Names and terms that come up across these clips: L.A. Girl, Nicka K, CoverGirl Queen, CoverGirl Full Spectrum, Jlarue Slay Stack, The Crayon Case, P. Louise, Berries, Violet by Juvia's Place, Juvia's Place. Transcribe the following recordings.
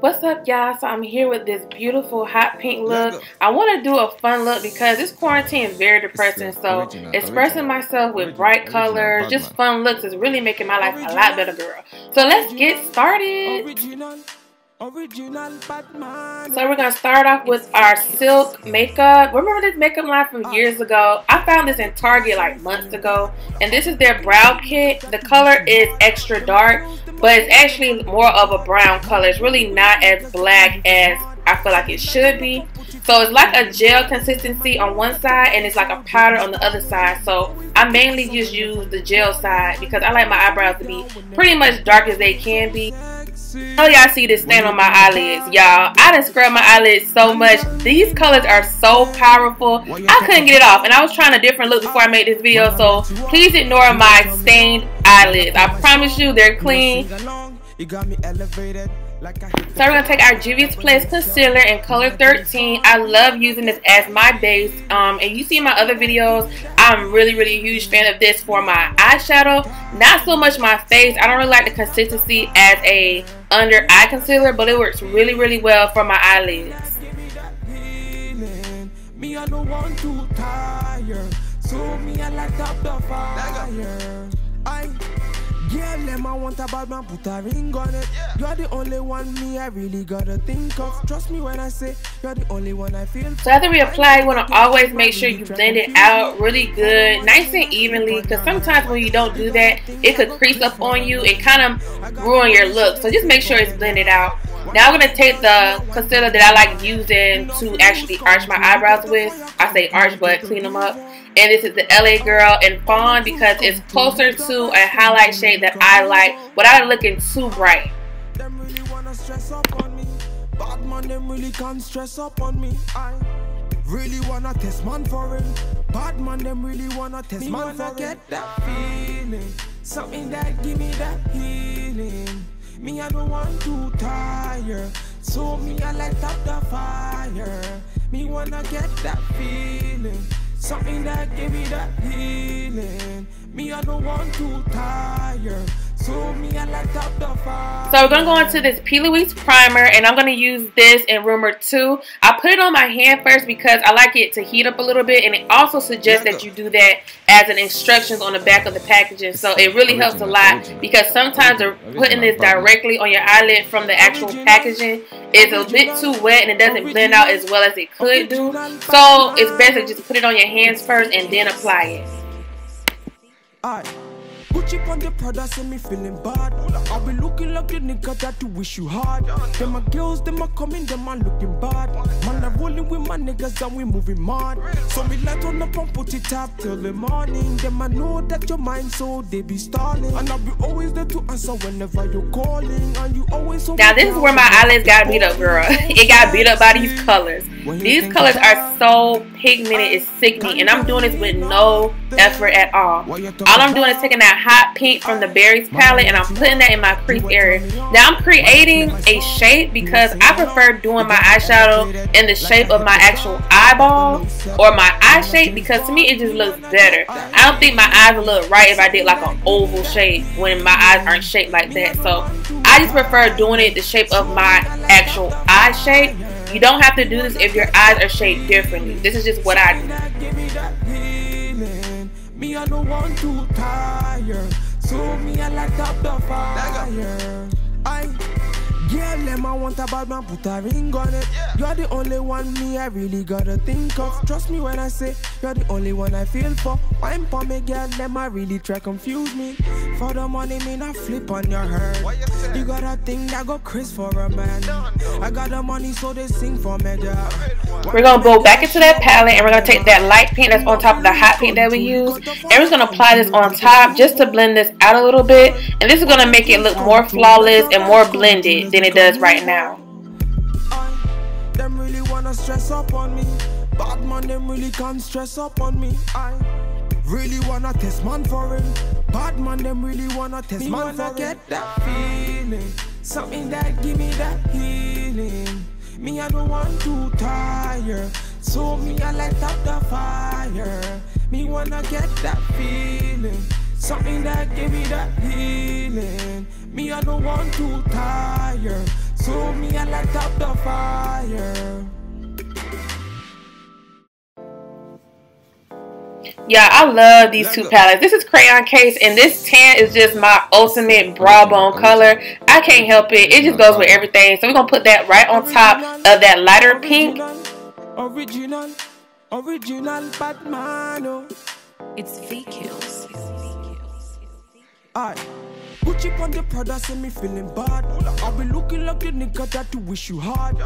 What's up, y'all? So I'm here with this beautiful hot pink look. I want to do a fun look because this quarantine is very depressing, so expressing myself with bright colors, just fun looks, is really making my life a lot better, girl. So let's get started. So we're gonna start off with our silk makeup. Remember this makeup line from years ago? I found this in Target like months ago, and this is their brow kit. The color is extra dark, but it's actually more of a brown color. It's really not as black as I feel like it should be. So it's like a gel consistency on one side and it's like a powder on the other side. So I mainly just use the gel side because I like my eyebrows to be pretty much dark as they can be. Oh, y'all see this stain on my eyelids, y'all. I done scrubbed my eyelids so much. These colors are so powerful. I couldn't get it off, and I was trying a different look before I made this video, so please ignore my stained eyelids. I promise you they're clean. So we're gonna take our Juvia's Place concealer in color 13. I love using this as my base. And you see in my other videos, I'm really huge fan of this for my eyeshadow. Not so much my face. I don't really like the consistency as a under eye concealer, but it works really well for my eyelids. Yeah, them I want about my put a ring on it. You're the only one me I really gotta think of. Trust me when I say you're the only one I feel. So after we apply, you want to always make sure you blend it out really good, nice and evenly, because sometimes when you don't do that, it could crease up on you and kind of ruin your look. So just make sure it's blended out. Now I'm going to take the concealer that I like using to actually arch my eyebrows with. I say arch, but clean them up. And this is the L.A. Girl in Fawn because it's closer to a highlight shade that I like without it looking too bright. Me, I don't want to tire, so me, I light up the fire. Me wanna get that feeling, something that give me that healing. Me, I don't want to tire, so me, I light up the fire. So we're gonna go into this P. Louise primer, and I'm gonna use this in Rumor 2. I put it on my hand first because I like it to heat up a little bit, and it also suggests that you do that as an instructions on the back of the packaging. So it really helps a lot because sometimes putting this directly on your eyelid from the actual packaging is a bit too wet and it doesn't blend out as well as it could do. So it's best to just put it on your hands first and then apply it. Put you on the products and me feeling bad. I'll be looking like the nigga that you wish you had. Them my girls, them my coming, them my looking bad. Man, I'm rolling with my niggas and we moving mad. So me light on the pump, put it up till the morning. Them I know that your mind, so they be stalling. And I'll be always there to answer whenever you're calling. And you always. Now this is where my eyelids got beat up, girl. It got beat up by these colors. These colors are so pigmented, it's sickening, and I'm doing this with no effort at all. All I'm doing is taking that hot pink from the Berries palette and I'm putting that in my crease area. Now I'm creating a shape because I prefer doing my eyeshadow in the shape of my actual eyeball or my eye shape because to me it just looks better. I don't think my eyes would look right if I did like an oval shape when my eyes aren't shaped like that. So I just prefer doing it the shape of my actual eye shape. You don't have to do this if your eyes are shaped differently. This is just what I do. Me, I don't want to tire, so me, I light up the fire. I girl, them I want about my put a ring on it. You're the only one me I really gotta think of. Trust me when I say you're the only one I feel for. I'm for me, girl, them I really try confuse me. For the money, me not flip on your head. You got a thing that go crisp for a man. I got the money, so they sing for me, girl. We're gonna go back into that palette and we're gonna take that light pink that's on top of the hot pink that we used, and we're just gonna apply this on top just to blend this out a little bit, and this is gonna make it look more flawless and more blended than it does right now. Them really wanna stress up on me. Bad man, them really can't stress up on me. I really wanna test man for him. Bad man, them really wanna test man for him. Get that feeling, something that give me that healing. Me, I don't want to tire, so me, I light up the fire. Me wanna get that feeling, something that give me that healing. Me, I don't want to tire, to me and light up the fire. Yeah, I love these two palettes. This is Crayon Case, and this tan is just my ultimate brow bone color. I can't help it. It just goes with everything. So we're going to put that right on top of that lighter pink. Original, original Batman. It's V-Kills. Alright. Put chip on the products and me feeling bad. I'll be looking like the nigga that to wish you hard.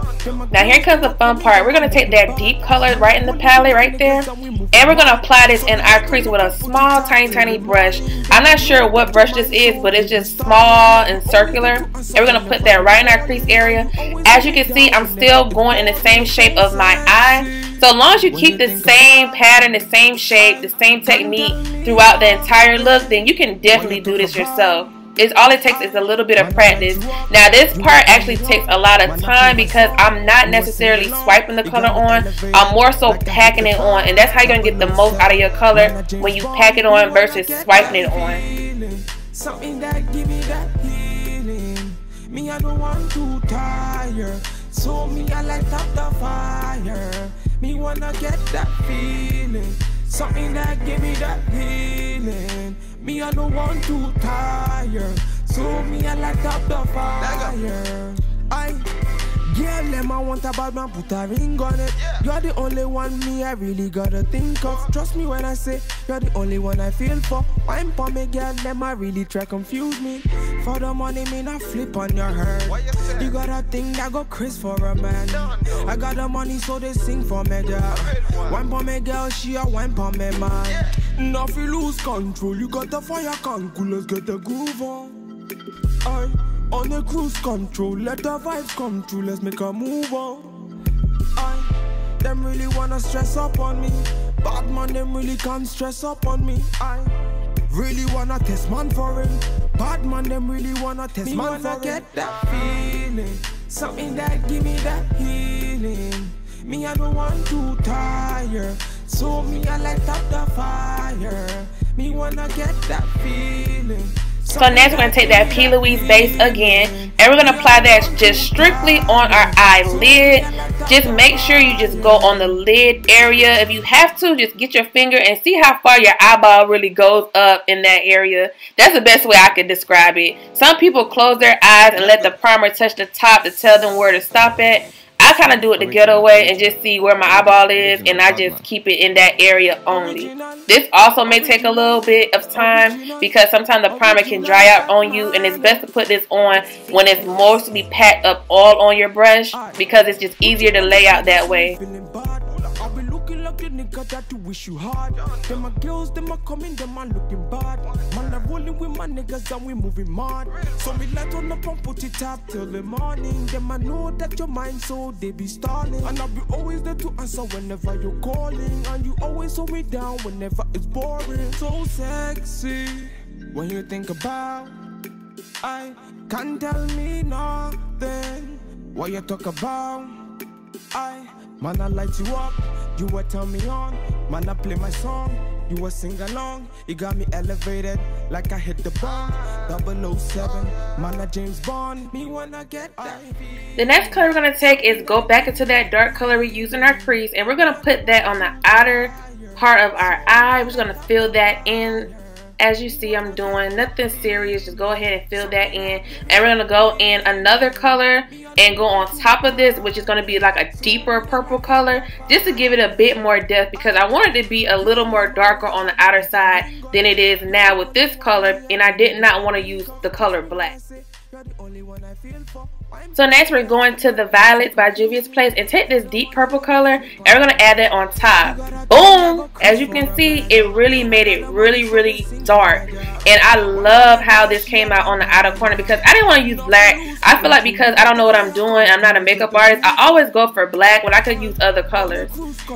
Now here comes the fun part. We're gonna take that deep color right in the palette right there, and we're gonna apply this in our crease with a small tiny brush. I'm not sure what brush this is, but it's just small and circular, and we're gonna put that right in our crease area. As you can see, I'm still going in the same shape of my eye. So long as you keep the same pattern, the same shape, the same technique throughout the entire look, then you can definitely do this yourself. All it takes is a little bit of practice. Now this part actually takes a lot of time because I'm not necessarily swiping the color on. I'm more so packing it on, and that's how you're going to get the most out of your color, when you pack it on versus swiping it on. Something that give me that feeling. Me, I don't want to tire. So me, I light up the fire. Me wanna get that feeling. Something that give me that feeling. Me, I don't want to tire. So me, I light up the fire. I girl, them I want a bad man, put a ring on it. You're the only one me I really gotta think of. Trust me when I say you're the only one I feel for. I'm for me, girl, them I really try confuse me. For the money, me not flip on your head. You got a thing that go crazy for a man. I got the money, so they sing for me, girl. One for me, girl, she a one for me, man. Now you lose control, you got the fire calculus, get the groove on. On the cruise control, let the vibes come true, let's make a move on. Them really wanna stress up on me. Bad man, them really can't stress up on me. I really wanna test man for him. Bad man, them really wanna test man for him. Me wanna get that feeling, something that give me that healing. Me, I don't want to tire, so me, I light up the fire. Me wanna get that feeling. So next we're going to take that P. Louise base again, and we're going to apply that just strictly on our eyelid. Just make sure you just go on the lid area. If you have to, just get your finger and see how far your eyeball really goes up in that area. That's the best way I could describe it. Some people close their eyes and let the primer touch the top to tell them where to stop at. I kind of do it the ghetto way and just see where my eyeball is, and I just keep it in that area only. This also may take a little bit of time because sometimes the primer can dry out on you, and it's best to put this on when it's mostly packed up all on your brush because it's just easier to lay out that way. That to wish you hard. Them my girls, them are coming, them are looking bad. Man, I'm rolling with my niggas and we moving mad. So me light on the pump, put it up till the morning. Them I know that your mind, so they be stalling. And I'll be always there to answer whenever you're calling. And you always hold me down whenever it's boring. So sexy when you think about. I can't tell me nothing what you talk about. I man, I light you up, you will turn me on. Man, I play my song, you will sing along. You got me elevated, like I hit the bomb. 007, man, I James Bond. Me wanna get that. The next color we're gonna take is go back into that dark color we used in our crease, and we're gonna put that on the outer part of our eye. We're just gonna fill that in. As you see, I'm doing nothing serious. Just go ahead and fill that in. And we're going to go in another color and go on top of this, which is going to be like a deeper purple color, just to give it a bit more depth, because I wanted it to be a little more darker on the outer side than it is now with this color, and I did not want to use the color black. So next we're going to the Violet by Juvia's Place and take this deep purple color, and we're going to add that on top. Boom! As you can see, it really made it really dark. And I love how this came out on the outer corner because I didn't want to use black. I feel like because I don't know what I'm doing, I'm not a makeup artist, I always go for black when I could use other colors.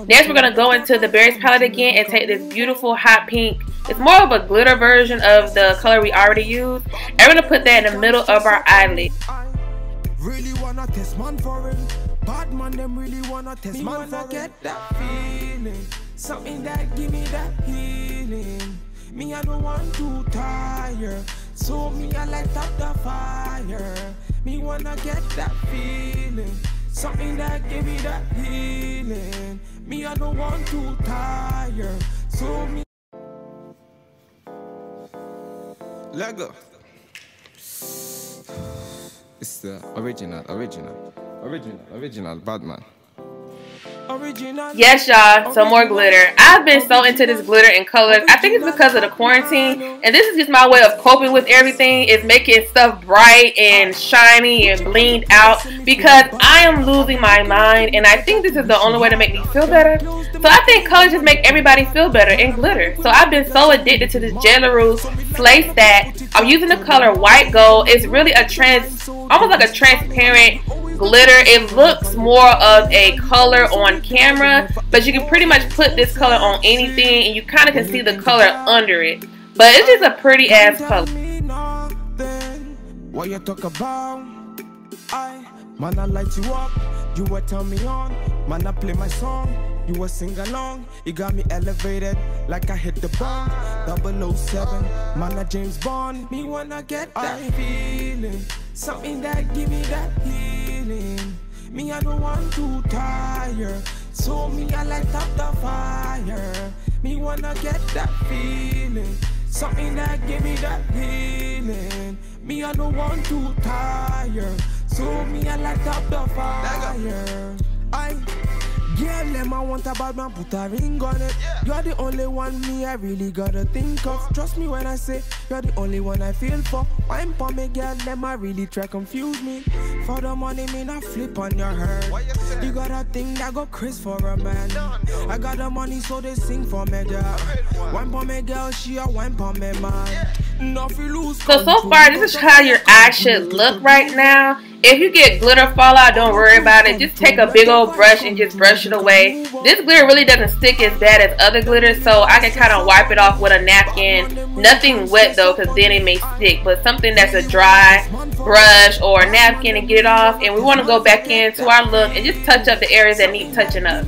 Next we're going to go into the Berries palette again and take this beautiful hot pink. It's more of a glitter version of the color we already used. And we're going to put that in the middle of our eyelid. Really wanna test man for him. Bad man, them really wanna test me man for get that feeling. Something that give me that healing. Me, I don't want to tire. So me, I light up the fire. Me wanna get that feeling, something that give me that healing. Me, I don't want to tire, so me. Let go. It's the original Batman. Yes, y'all, some more glitter. I've been so into this glitter and colors. I think it's because of the quarantine, and this is just my way of coping with everything, is making stuff bright and shiny and blinged out, because I am losing my mind, and I think this is the only way to make me feel better. So I think colors just make everybody feel better, and glitter. So I've been so addicted to this Jlarue Slay Stack. I'm using the color White Gold. It's really a almost like a transparent glitter. It looks more of a color on camera, but you can pretty much put this color on anything and you kind of can see the color under it, but it's just a pretty ass color. What you talk about? I, man, I light you up, you were turn me on, man, I play my song, you were sing along, you got me elevated like I hit the bomb. 007, man, I James Bond. Me wanna get that feeling, something that give me that healing. Me, I don't want to tire, so me, I light up the fire. Me wanna get that feeling, something that give me that healing. Me, I don't want to tire, so me, I light up the fire. I, yeah, them I want a bad man, put a ring on it. You're the only one me I really gotta think of. Trust me when I say, you're the only one I feel for. Wine for me, girl, them I really try confuse me. For the money, me not flip on your head. You got a thing that go crisp for a man. I got the money, so they sing for me, girl. Wine for me, girl, she a wine for me, man. So far, this is how your eye should look right now. If you get glitter fallout, don't worry about it. Just take a big old brush and just brush it away. This glitter really doesn't stick as bad as other glitter, so I can kind of wipe it off with a napkin. Nothing wet though, because then it may stick, but something that's a dry brush or a napkin and get it off. And we want to go back into our look and just touch up the areas that need touching up.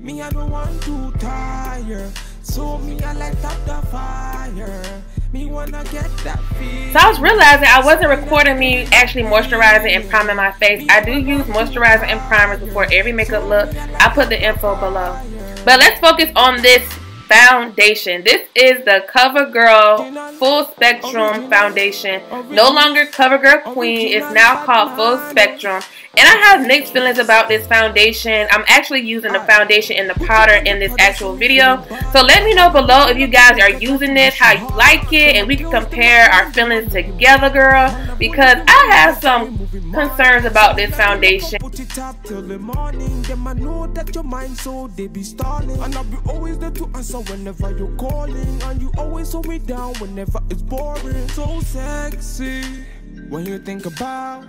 Me, I don't want to tire. So me, I light up the fire. Me wanna get that feel. So I was realizing I wasn't recording me actually moisturizing and priming my face. I do use moisturizer and primers before every makeup look. I put the info below. But let's focus on this foundation. This is the CoverGirl Full Spectrum foundation. No longer CoverGirl Queen. It's now called Full Spectrum. And I have mixed feelings about this foundation. I'm actually using the foundation and the powder in this actual video. So let me know below if you guys are using this, how you like it, and we can compare our feelings together, girl. Because I have some concerns about this foundation. Put it up till the morning, them I know that your mind so they be stalling. And I'll be always there to answer whenever you're calling. And you always hold me down whenever it's boring. So sexy when you think about.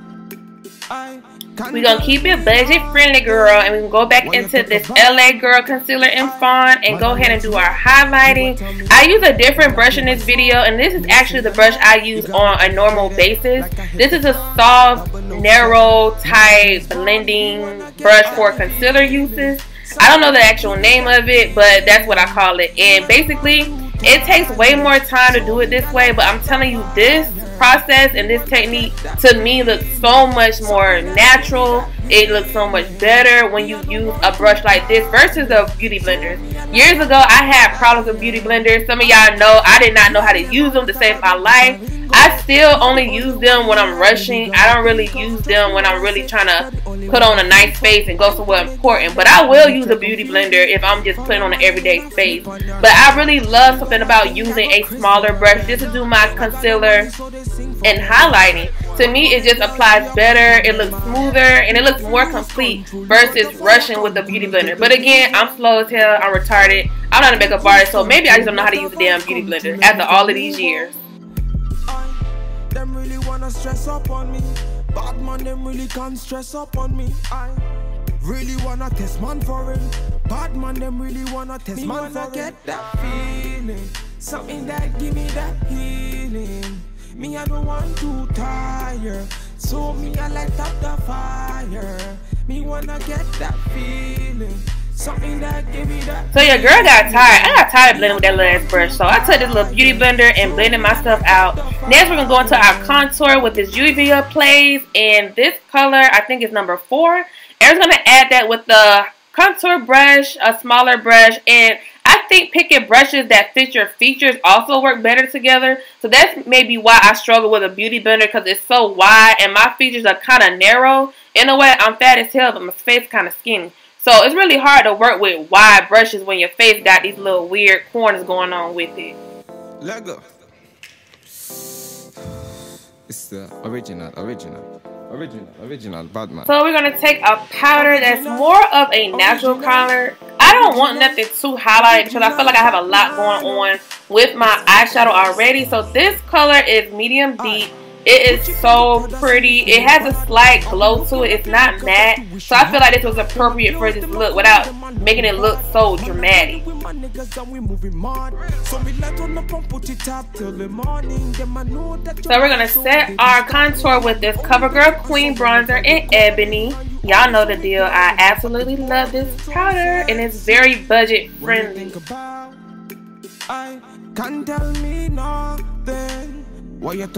We're gonna keep it budget friendly, girl, and we can go back into this LA Girl concealer and fond and go ahead and do our highlighting. I use a different brush in this video, and this is actually the brush I use on a normal basis. This is a soft, narrow, tight, blending brush for concealer uses. I don't know the actual name of it, but that's what I call it. And basically, it takes way more time to do it this way, but I'm telling you, this process and this technique to me looks so much more natural. It looks so much better when you use a brush like this versus the beauty blenders. Years ago, I had problems with beauty blenders. Some of y'all know I did not know how to use them to save my life. I still only use them when I'm rushing. I don't really use them when I'm really trying to put on a nice face and go somewhere important. But I will use a beauty blender if I'm just putting on an everyday face. But I really love something about using a smaller brush just to do my concealer and highlighting. To me, it just applies better, it looks smoother, and it looks more complete versus rushing with the beauty blender. But again, I'm slow as hell, I'm retarded, I'm not a makeup artist, so maybe I just don't know how to use a damn beauty blender after all of these years. Them really wanna stress up on me. Bad man, them really can't stress up on me. I really wanna test man for it. Bad man, them really wanna test me man for get that feeling, something that give me that healing. Me, I don't want to tire, so me, I light up the fire. Me wanna get that feeling, Something that give you that. So your girl got tired. I got tired of blending with that little ass brush. So I took this little beauty blender and blended my stuff out. Next, we're going to go into our contour with this Juvia's Place. And this color, I think, is number 4. Erin's going to add that with the contour brush, a smaller brush. And I think picking brushes that fit your features also work better together. So that's maybe why I struggle with a beauty blender, because it's so wide and my features are kind of narrow. In a way, I'm fat as hell, but my face kind of skinny. So it's really hard to work with wide brushes when your face got these little weird corners going on with it. Let go. It's the original Batman. So we're going to take a powder that's more of a natural color. I don't want nothing too highlighted because I feel like I have a lot going on with my eyeshadow already. So this color is medium deep. It is so pretty. It has a slight glow to it. It's not matte. So I feel like this was appropriate for this look without making it look so dramatic. So we're going to set our contour with this CoverGirl Queen bronzer in Ebony. Y'all know the deal. I absolutely love this powder and it's very budget friendly.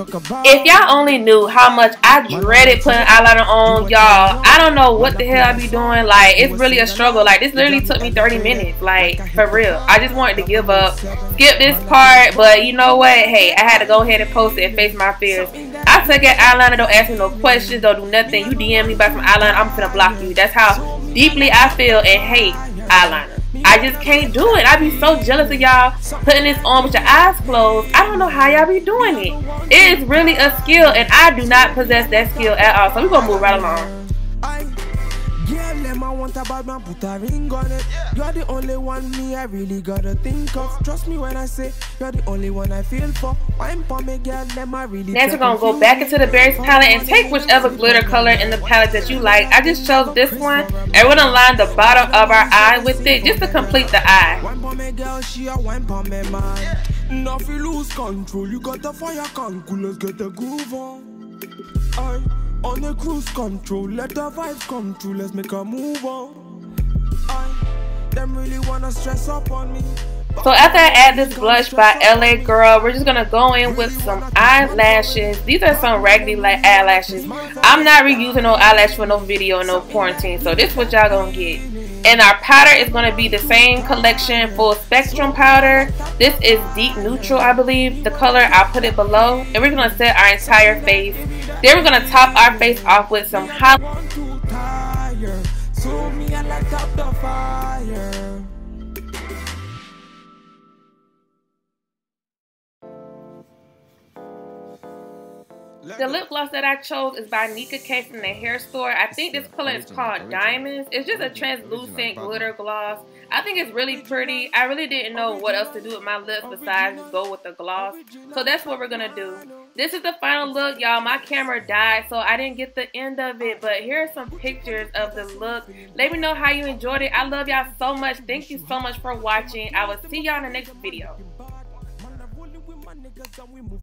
If y'all only knew how much I dreaded putting eyeliner on, y'all, I don't know what the hell I be doing. Like, it's really a struggle. Like, this literally took me 30 minutes. Like, for real. I just wanted to give up, skip this part, but you know what? Hey, I had to go ahead and post it and face my fears. I took an eyeliner, don't ask me no questions, don't do nothing. You DM me about some eyeliner, I'm gonna block you. That's how deeply I feel and hate eyeliner. I just can't do it. I be so jealous of y'all putting this on with your eyes closed. I don't know how y'all be doing it. It is really a skill, and I do not possess that skill at all. So we're going to move right along. You're the only one me I really gotta think of. Trust me when I say you're the only one I feel for. I'm pomegranate, really. Next, we're gonna go back into the Berries palette and take whichever glitter color in the palette that you like. I just chose this one, and we're gonna line the bottom of our eye with it just to complete the eye. One pomegranate girl, she a one pomegranate man. Now you lose control, you got the fire calculus, get the groove on. On the cruise control, let the vibes come true, let's make a move on. Them really wanna stress up on me. So after I add this blush by L.A. Girl, we're just going to go in with some eyelashes. These are some raggedy eyelashes. I'm not reusing no eyelash for no video, no quarantine. So this is what y'all going to get. And our powder is going to be the same collection, Full Spectrum powder. This is Deep Neutral, I believe. The color, I'll put it below. And we're going to set our entire face. Then we're going to top our face off with some highlighter. The lip gloss that I chose is by Nicka K from the hair store. I think this color is called Diamonds. It's just a translucent glitter gloss. I think it's really pretty. I really didn't know what else to do with my lips besides go with the gloss. So that's what we're going to do. This is the final look, y'all. My camera died, so I didn't get the end of it. But here are some pictures of the look. Let me know how you enjoyed it. I love y'all so much. Thank you so much for watching. I will see y'all in the next video.